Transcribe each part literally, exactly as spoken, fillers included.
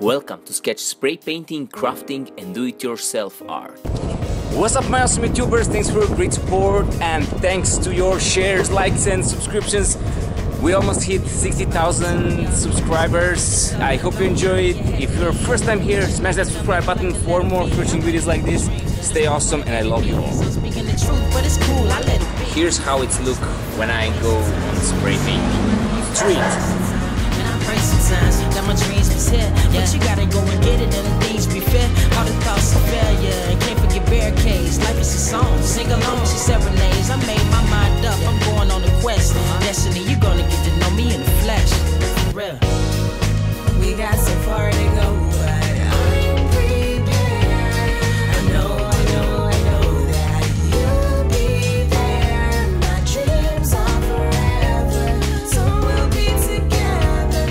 Welcome to Sketch Spray Painting, Crafting and Do-It-Yourself Art. What's up my awesome YouTubers, thanks for your great support and thanks to your shares, likes and subscriptions. We almost hit sixty thousand subscribers. I hope you enjoy it. If you're first time here, smash that subscribe button for more fishing videos like this. Stay awesome and I love you all. Here's how it's look when I go on spray painting. Treat. That my dreams was here, but you gotta go and get it and things be fair. All the thoughts of failure and can't forget barricades. Life is a song, sing along, she serenades. I made my mind up, I'm going on a quest. Destiny, you gonna get to know me in the flesh. For real. We got so far to go, but I'm prepared. I know, I know, I know that you'll be there. My dreams are forever, so we'll be together.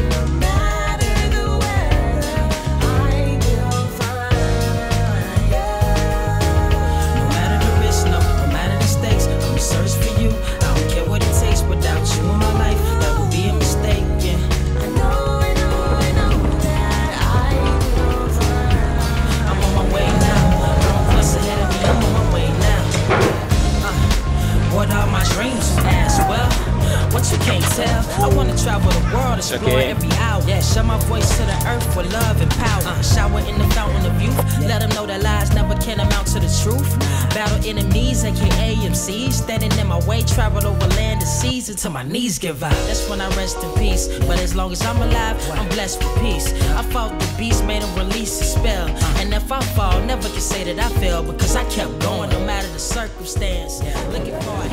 Okay. Every hour, yeah, shout my voice to the earth for love and power. Uh, shower in the fountain of youth. Let them know that lies never can amount to the truth. Battle enemies, aka M Cs, standing in my way, traveled over land and seas until my knees give out. That's when I rest in peace. But as long as I'm alive, I'm blessed with peace. I fought the beast, made him release his spell. And if I fall, never can say that I failed, because I kept going no matter the circumstance. Looking for a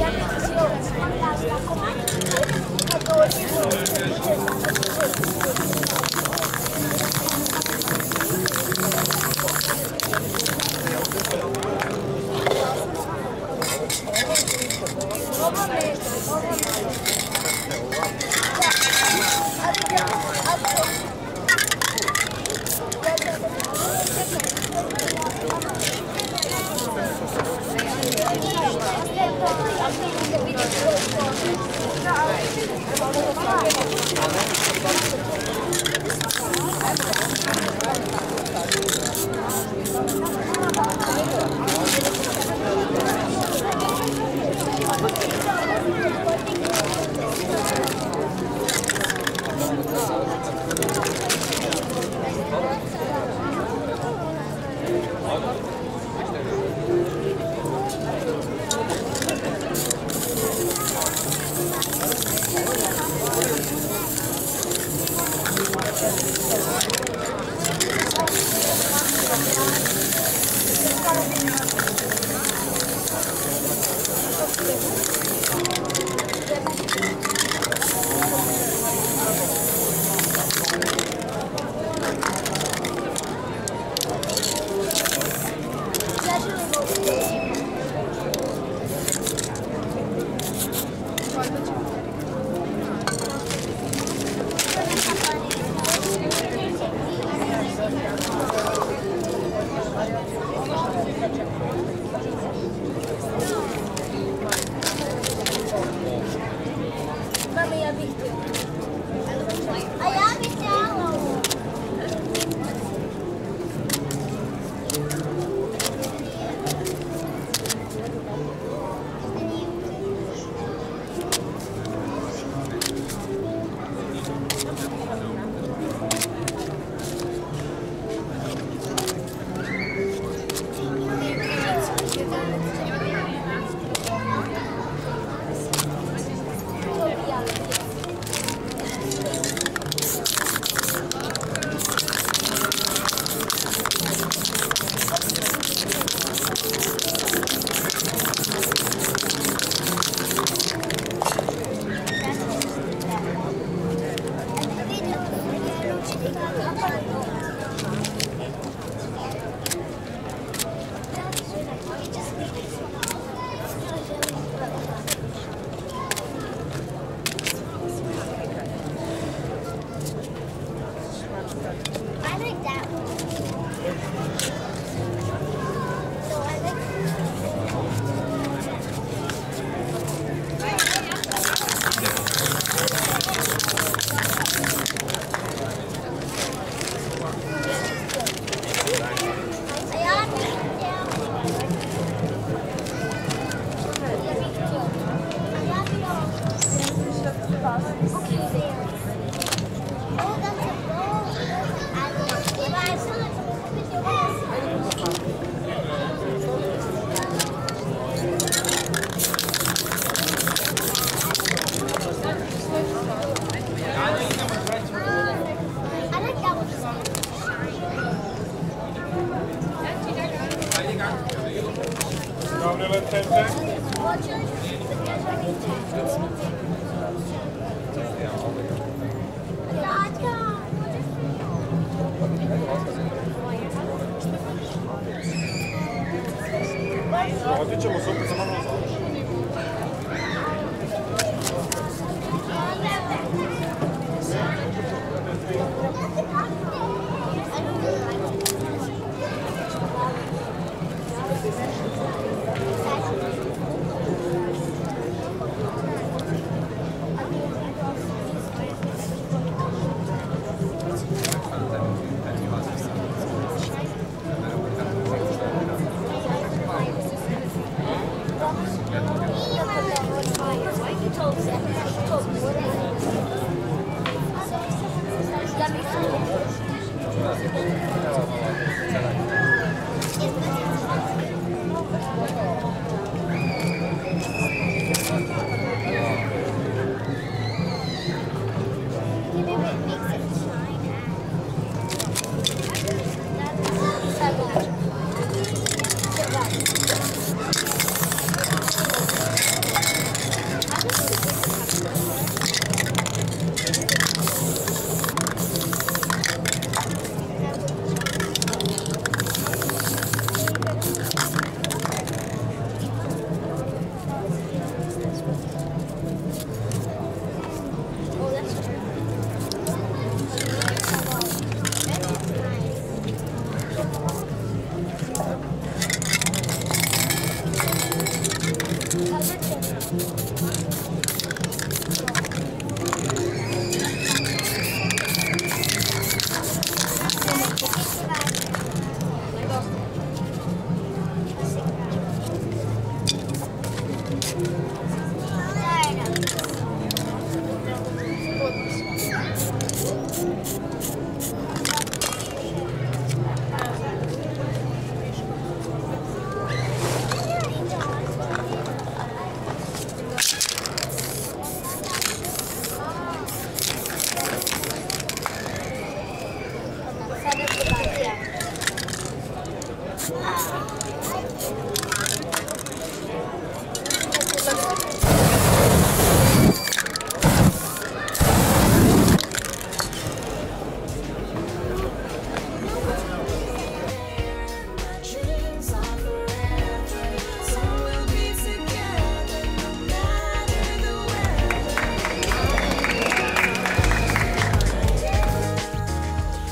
hand.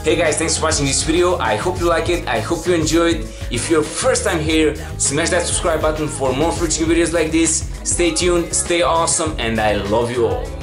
Hey guys, thanks for watching this video. I hope you like it, I hope you enjoyed. If you're first time here, smash that subscribe button for more future videos like this. Stay tuned, stay awesome, and I love you all.